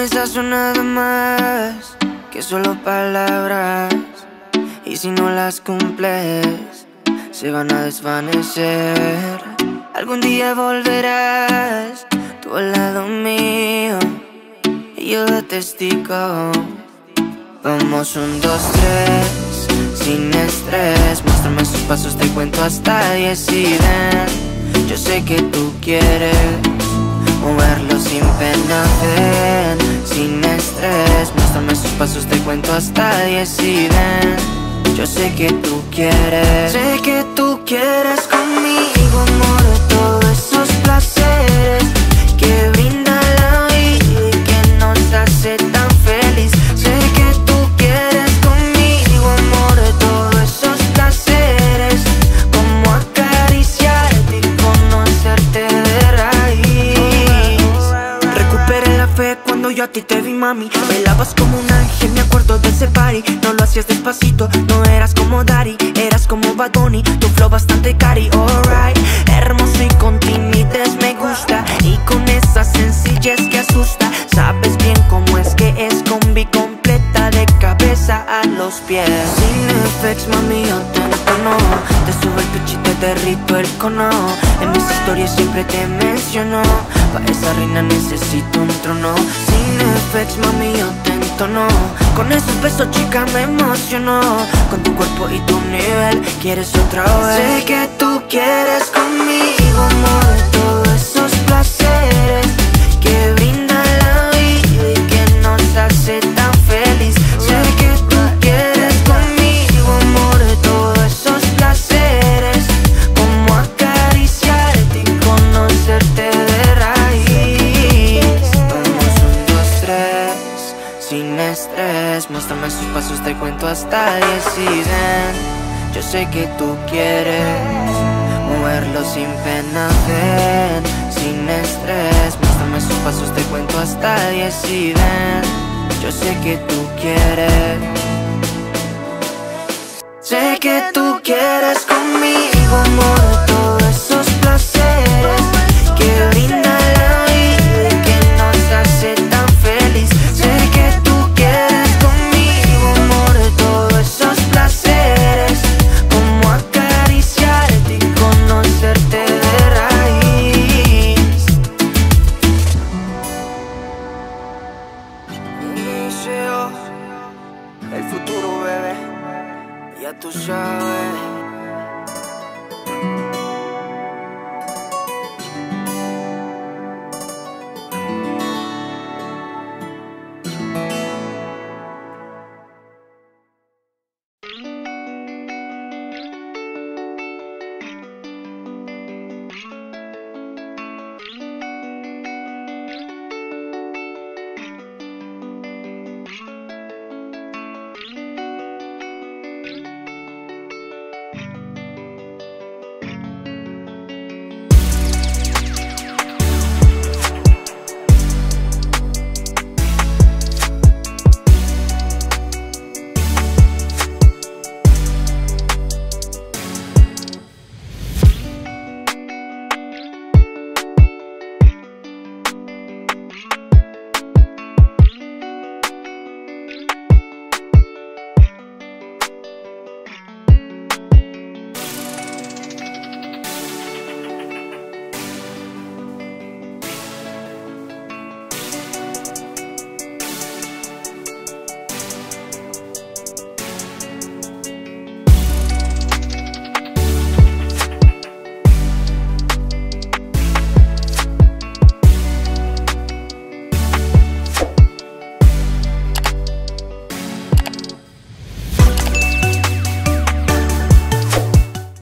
promesas son nada más que solo palabras, y si no las cumples se van a desvanecer. Algún día volverás tú al lado mío y yo de testigo. Vamos 1, 2, 3, sin estrés. Muéstrame sus pasos, te cuento hasta 10 y ven. Yo sé que tú quieres moverlo sin pena, ven. Sin estrés, muéstrame sus pasos, te cuento hasta 10 y ven. Yo sé que tú quieres, sé que tú quieres conmigo, amor, todos esos placeres que brinda la vida y que nos hace tan feliz. Sé que tú quieres conmigo, amor, todos esos placeres, como acariciarte y conocerte de raíz. Recuperé la fe cuando yo a ti te vi, mami. Bailabas como un ángel, me acuerdo de ese party. No lo hacías despacito, no eras como Daddy, eras como Bad Bunny, tu flow bastante cari, alright. Hermoso y con timidez me gusta, y con esa sencillez que asusta. Sabes bien cómo es que es combi completa, de cabeza a los pies. Sin effects, mami, yo te entono, te subo el pitch y te derrito el cono. En mis historias siempre te menciono, pa' esa reina necesito un trono. Sin effects, mami, yo te entono, con esos besos, chica, me emociono. Con tu cuerpo y tu nivel, quieres otra vez. Sé que tú quieres conmigo, amor, todos esos placeres que brinda la vida y que nos hace tan feliz. Sé que tú quieres conmigo, amor, todos esos placeres, como acariciarte y conocerte de raíz. Vamos 1, 2, 3, sin estrés. Muéstrame sus pasos, te cuento hasta 10 y ven. Yo sé que tú quieres moverlo sin pena, ven. Sin estrés, muéstrame sus pasos, te cuento hasta 10 y ven. Yo sé que tú quieres, sé que tú quieres conmigo, amor.